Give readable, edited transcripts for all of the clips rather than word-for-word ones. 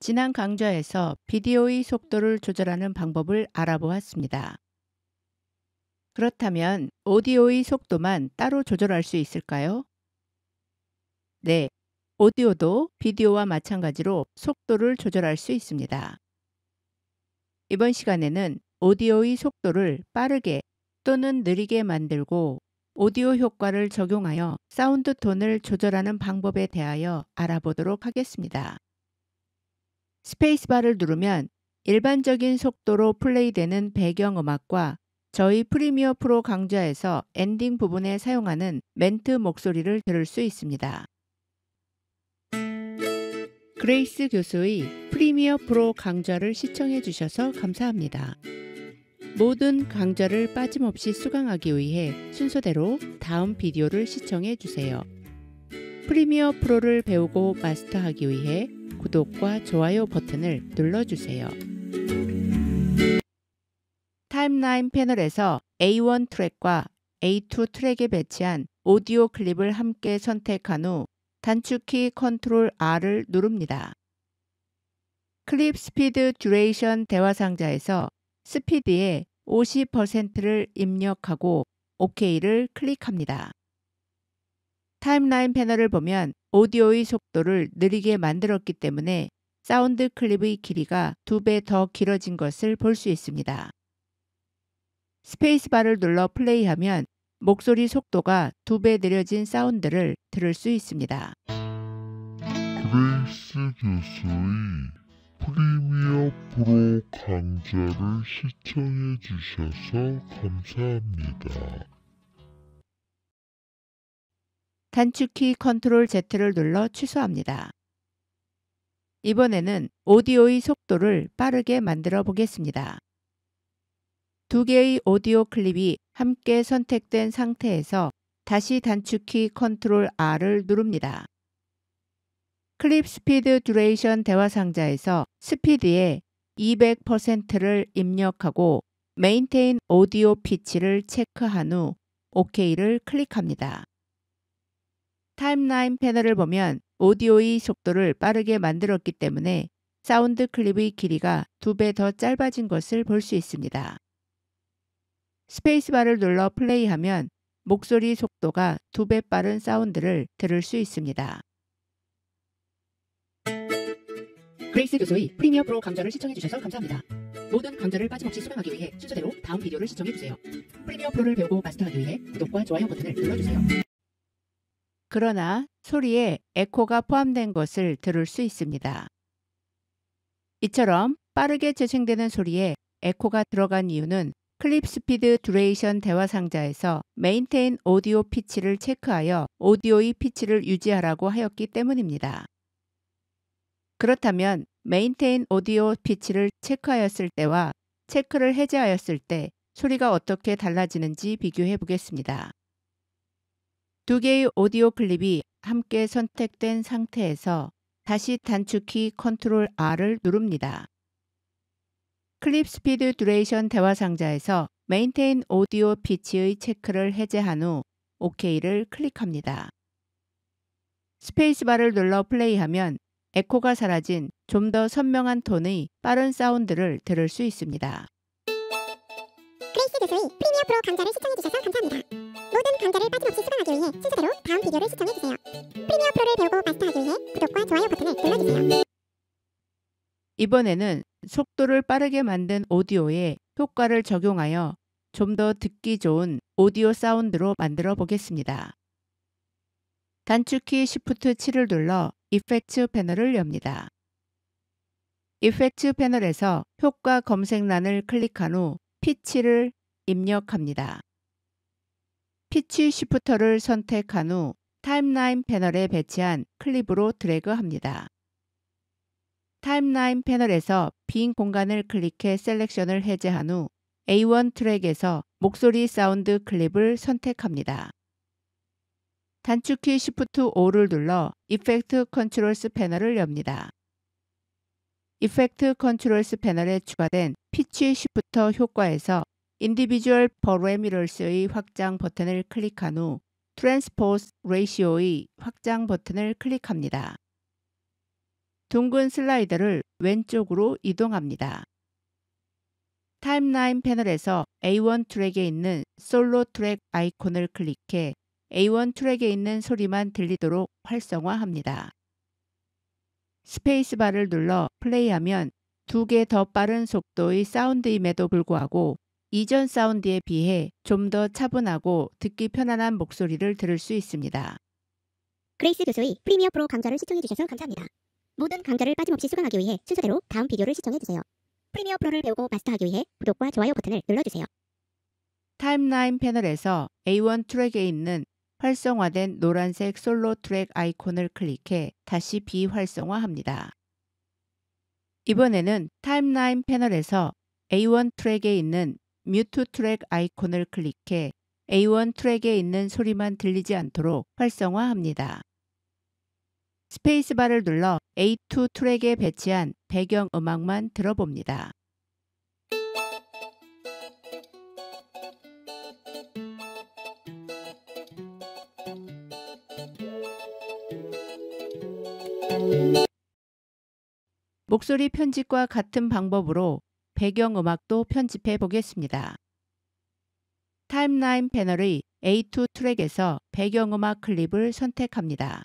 지난 강좌에서 비디오의 속도를 조절하는 방법을 알아보았습니다. 그렇다면 오디오의 속도만 따로 조절할 수 있을까요? 네, 오디오도 비디오와 마찬가지로 속도를 조절할 수 있습니다. 이번 시간에는 오디오의 속도를 빠르게 또는 느리게 만들고 오디오 효과를 적용하여 사운드 톤을 조절하는 방법에 대하여 알아보도록 하겠습니다. 스페이스바를 누르면 일반적인 속도로 플레이되는 배경음악과 저희 프리미어 프로 강좌에서 엔딩 부분에 사용하는 멘트 목소리를 들을 수 있습니다. 그레이스 교수의 프리미어 프로 강좌를 시청해 주셔서 감사합니다. 모든 강좌를 빠짐없이 수강하기 위해 순서대로 다음 비디오를 시청해 주세요. 프리미어 프로를 배우고 마스터하기 위해 구독과 좋아요 버튼을 눌러주세요. 타임라인 패널에서 A1 트랙과 A2 트랙에 배치한 오디오 클립을 함께 선택한 후 단축키 컨트롤 R을 누릅니다. 클립 스피드 듀레이션 대화 상자에서 스피드에 50%를 입력하고 OK를 클릭합니다. 타임라인 패널을 보면 오디오의 속도를 느리게 만들었기 때문에 사운드 클립의 길이가 2배 더 길어진 것을 볼 수 있습니다. 스페이스바를 눌러 플레이하면 목소리 속도가 2배 느려진 사운드를 들을 수 있습니다. 그레이스 교수의 프리미어 프로 강좌를 시청해 주셔서 감사합니다. 단축키 컨트롤 Z를 눌러 취소합니다. 이번에는 오디오의 속도를 빠르게 만들어 보겠습니다. 두 개의 오디오 클립이 함께 선택된 상태에서 다시 단축키 컨트롤 R을 누릅니다. 클립 스피드 듀레이션 대화 상자에서 스피드에 200%를 입력하고 메인테인 오디오 피치를 체크한 후 OK를 클릭합니다. 타임라인 패널을 보면 오디오의 속도를 빠르게 만들었기 때문에 사운드 클립의 길이가 2배 더 짧아진 것을 볼 수 있습니다. 스페이스바를 눌러 플레이하면 목소리 속도가 2배 빠른 사운드를 들을 수 있습니다. 그레이스 교수의 프리미어 프로 강좌를 시청해주셔서 감사합니다. 모든 강좌를 빠짐없이 수강하기 위해 순서대로 다음 비디오를 시청해주세요. 프리미어 프로를 배우고 마스터하기 위해 구독과 좋아요 버튼을 눌러주세요. 그러나 소리에 에코가 포함된 것을 들을 수 있습니다. 이처럼 빠르게 재생되는 소리에 에코가 들어간 이유는 클립 스피드 듀레이션 대화 상자에서 메인테인 오디오 피치를 체크하여 오디오의 피치를 유지하라고 하였기 때문입니다. 그렇다면 메인테인 오디오 피치를 체크하였을 때와 체크를 해제하였을 때 소리가 어떻게 달라지는지 비교해 보겠습니다. 두 개의 오디오 클립이 함께 선택된 상태에서 다시 단축키 컨트롤 R을 누릅니다. 클립 스피드 듀레이션 대화 상자에서 메인테인 오디오 피치의 체크를 해제한 후 OK를 클릭합니다. 스페이스바를 눌러 플레이하면 에코가 사라진 좀 더 선명한 톤의 빠른 사운드를 들을 수 있습니다. 그레이스 교수의 프리미어 프로 강좌를 시청해주셔서 감사합니다. 모든 강좌를 빠짐없이 수강하기 위해 순서대로 다음 비디오를 시청해주세요. 프리미어 프로를 배우고 마스터하기 위해 구독과 좋아요 버튼을 눌러주세요. 이번에는 속도를 빠르게 만든 오디오에 효과를 적용하여 좀 더 듣기 좋은 오디오 사운드로 만들어 보겠습니다. 단축키 Shift 7을 눌러 이펙트 패널을 엽니다. 이펙트 패널에서 효과 검색란을 클릭한 후 피치를 입력합니다. 피치 시프터를 선택한 후 타임라인 패널에 배치한 클립으로 드래그합니다. 타임라인 패널에서 빈 공간을 클릭해 셀렉션을 해제한 후 A1 트랙에서 목소리 사운드 클립을 선택합니다. 단축키 Shift 5를 눌러 Effect Controls 패널을 엽니다. Effect Controls 패널에 추가된 피치 시프터 효과에서 Individual Parameters의 확장 버튼을 클릭한 후 Transpose Ratio의 확장 버튼을 클릭합니다. 둥근 슬라이더를 왼쪽으로 이동합니다. 타임라인 패널에서 A1 트랙에 있는 솔로 트랙 아이콘을 클릭해 A1 트랙에 있는 소리만 들리도록 활성화합니다. 스페이스바를 눌러 플레이하면 2개 더 빠른 속도의 사운드임에도 불구하고 이전 사운드에 비해 좀 더 차분하고 듣기 편안한 목소리를 들을 수 있습니다. 그레이스 교수의 프리미어 프로 강좌를 시청해주셔서 감사합니다. 모든 강좌를 빠짐없이 수강하기 위해 순서대로 다음 비디오를 시청해주세요. 프리미어 프로를 배우고 마스터하기 위해 구독과 좋아요 버튼을 눌러주세요. 타임라인 패널에서 A1 트랙에 있는 활성화된 노란색 솔로 트랙 아이콘을 클릭해 다시 비활성화합니다. 이번에는 타임라인 패널에서 A1 트랙에 있는 뮤트 트랙 아이콘을 클릭해 A1 트랙에 있는 소리만 들리지 않도록 활성화합니다. 스페이스바를 눌러 A2 트랙에 배치한 배경 음악만 들어봅니다. 목소리 편집과 같은 방법으로 배경음악도 편집해 보겠습니다. 타임라인 패널의 A2 트랙에서 배경음악 클립을 선택합니다.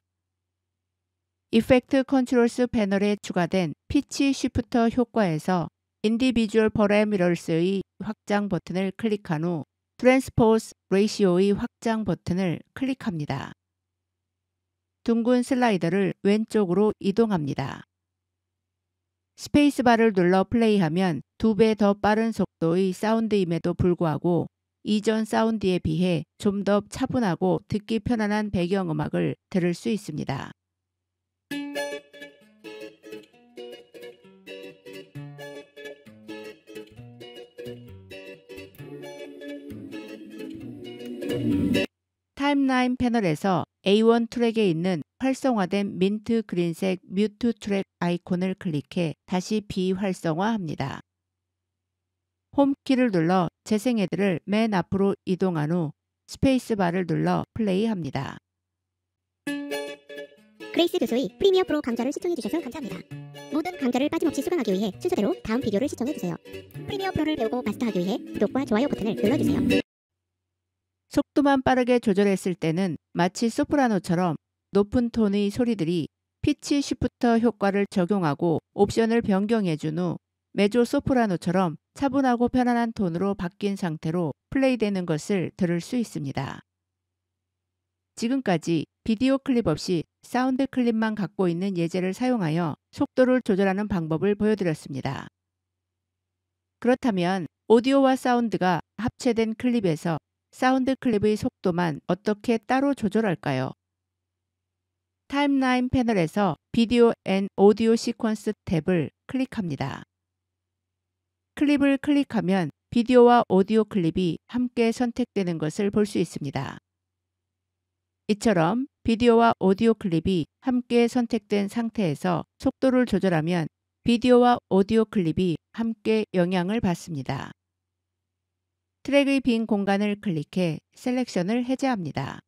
Effect Controls 패널에 추가된 Pitch Shifter 효과에서 Individual Parameters의 확장 버튼을 클릭한 후 Transpose Ratio의 확장 버튼을 클릭합니다. 둥근 슬라이더를 왼쪽으로 이동합니다. 스페이스바를 눌러 플레이하면 2배 더 빠른 속도의 사운드임에도 불구하고 이전 사운드에 비해 좀 더 차분하고 듣기 편안한 배경음악을 들을 수 있습니다. 타임라인 패널에서 A1 트랙에 있는 활성화된 민트 그린색 뮤트 트랙 아이콘을 클릭해 다시 비활성화합니다. 홈키를 눌러 재생헤드를 맨 앞으로 이동한 후 스페이스바를 눌러 플레이합니다. 그레이스 교수의 프리미어 프로 강좌를 시청해주셔서 감사합니다. 모든 강좌를 빠짐없이 수강하기 위해 순서대로 다음 비디오를 시청해주세요. 프리미어 프로를 배우고 마스터하기 위해 구독과 좋아요 버튼을 눌러주세요. 속도만 빠르게 조절했을 때는 마치 소프라노처럼 높은 톤의 소리들이 피치 쉬프터 효과를 적용하고 옵션을 변경해준 후 메조 소프라노처럼 차분하고 편안한 톤으로 바뀐 상태로 플레이되는 것을 들을 수 있습니다. 지금까지 비디오 클립 없이 사운드 클립만 갖고 있는 예제를 사용하여 속도를 조절하는 방법을 보여드렸습니다. 그렇다면 오디오와 사운드가 합체된 클립에서 사운드 클립의 속도만 어떻게 따로 조절할까요? 타임라인 패널에서 비디오 앤 오디오 시퀀스 탭을 클릭합니다. 클립을 클릭하면 비디오와 오디오 클립이 함께 선택되는 것을 볼 수 있습니다. 이처럼 비디오와 오디오 클립이 함께 선택된 상태에서 속도를 조절하면 비디오와 오디오 클립이 함께 영향을 받습니다. 트랙의 빈 공간을 클릭해 셀렉션을 해제합니다.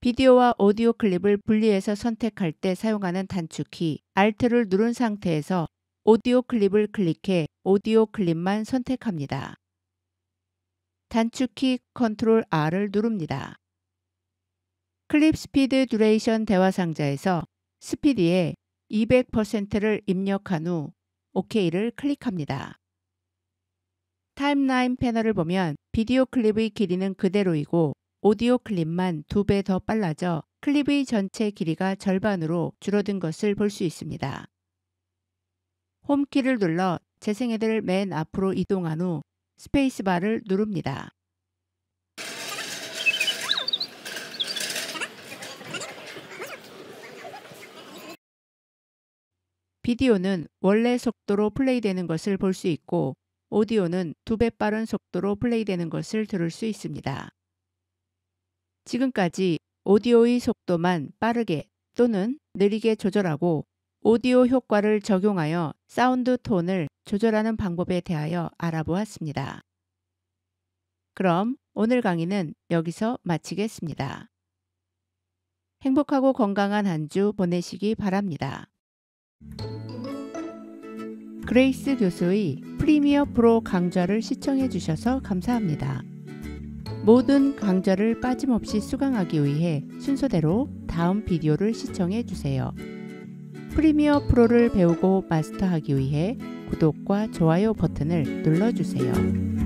비디오와 오디오 클립을 분리해서 선택할 때 사용하는 단축키 Alt를 누른 상태에서 오디오 클립을 클릭해 오디오 클립만 선택합니다. 단축키 Ctrl R을 누릅니다. 클립 스피드 듀레이션 대화 상자에서 스피드에 200%를 입력한 후 OK를 클릭합니다. 타임라인 패널을 보면 비디오 클립의 길이는 그대로이고 오디오 클립만 2배 더 빨라져 클립의 전체 길이가 절반으로 줄어든 것을 볼 수 있습니다. 홈키를 눌러 재생헤드를 맨 앞으로 이동한 후 스페이스바를 누릅니다. 비디오는 원래 속도로 플레이되는 것을 볼 수 있고 오디오는 2배 빠른 속도로 플레이되는 것을 들을 수 있습니다. 지금까지 오디오의 속도만 빠르게 또는 느리게 조절하고 오디오 효과를 적용하여 사운드 톤을 조절하는 방법에 대하여 알아보았습니다. 그럼 오늘 강의는 여기서 마치겠습니다. 행복하고 건강한 한 주 보내시기 바랍니다. 그레이스 교수의 프리미어 프로 강좌를 시청해 주셔서 감사합니다. 모든 강좌를 빠짐없이 수강하기 위해 순서대로 다음 비디오를 시청해 주세요. 프리미어 프로를 배우고 마스터하기 위해 구독과 좋아요 버튼을 눌러주세요.